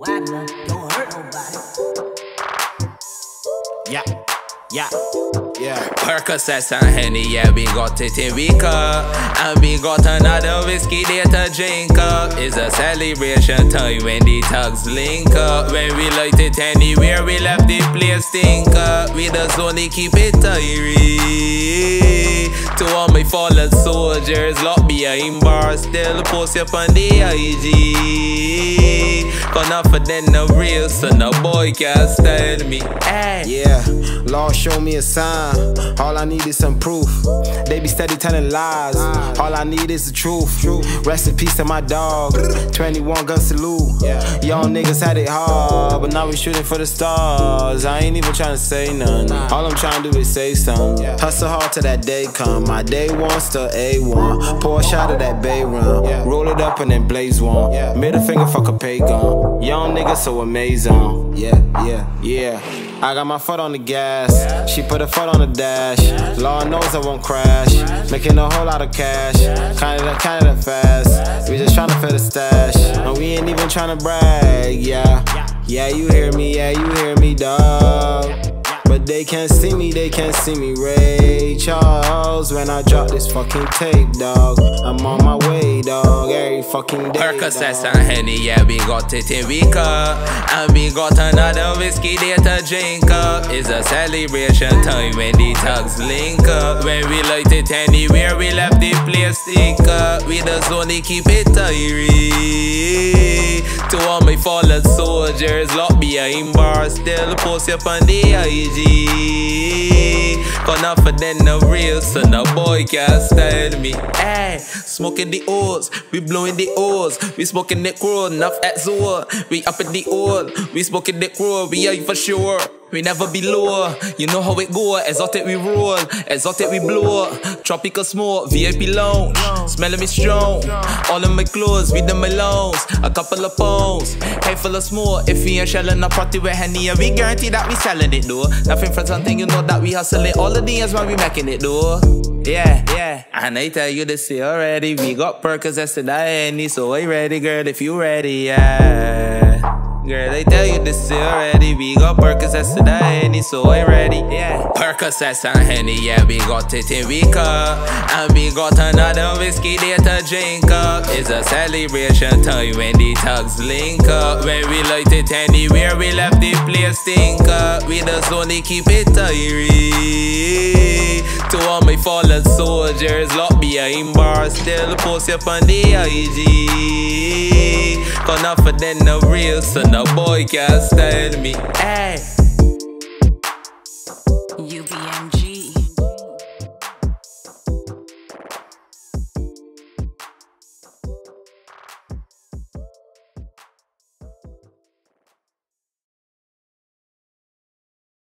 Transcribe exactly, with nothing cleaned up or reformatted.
Wagner don't hurt nobody. Yeah, yeah, yeah. Percocets and Henny, yeah, we got it in Wicca. And we got another whiskey there to drink up. It's a celebration time when the thugs link up. When we light it anywhere, we left the place stink up. We just only keep it tiring. To all my fallen soldiers, locked behind bars, still post up on the I G. Cause nothing than the real, so no boy can't stand me. Ay. Yeah, Lord show me a sign. All I need is some proof. They be steady telling lies. All I need is the truth. Rest in peace to my dog. twenty-one gun salute. Y'all niggas had it hard, but now we shooting for the stars. I ain't even trying to say none. All I'm trying to do is say something. Hustle hard till that day come. My day one still A one. Pour a shot of that bay rum, roll it up and then blaze one. Middle finger fuck a pay gun. Young nigga so amazing. Yeah, yeah, yeah. I got my foot on the gas, she put her foot on the dash. Lord knows I won't crash, making a whole lot of cash. Kinda, kinda fast, we just tryna fill the stash, and we ain't even tryna brag. Yeah, yeah, you hear me, yeah, you hear me, dog. But they can't see me, they can't see me, Ray Charles. When I drop this fucking tape, dog, I'm on my way, dog, every fucking day. Percocets and Henny, yeah, we got it in Wicca. And we got another whiskey there to drink up. It's a celebration time when the thugs link up. When we light it anywhere, we left the place stink up. We just only keep it tiring. To all my fallen soldiers, locked behind bars, still post up on the I G. Cause nothing than the real, so no boy can't stand me. Ay, smoking the O's, we blowing the O's, we smoking the crow, enough at zoo. We up in the old, we smoking the crow, we are for sure. We never be lower, you know how it go. Exotic we roll, exotic we blow. Tropical smoke, V I P lounge, smelling me strong. All of my clothes, we them my lounge. A couple of pounds, head full of smoke. If we ain't shelling a party with Henny, we guarantee that we selling it though. Nothing from something, you know that we hustling all the days when we making it though. Yeah, yeah, and I tell you this here already. We got Percocets to that Henny, so I ready girl if you ready, yeah. Girl, they tell you this already. We got Percocets to that Henny, so I ready, yeah. Percocets and Henny, yeah, we got it in Wicca. And we got another whiskey there to drink up. It's a celebration time when the thugs link up. When we light it anywhere, we left the place stink up. We just only keep it tiring. To all my fallen soldiers, locked behind bars, still post up on the I G. Cause nothing than the real, so no boy can't stand me. Ay.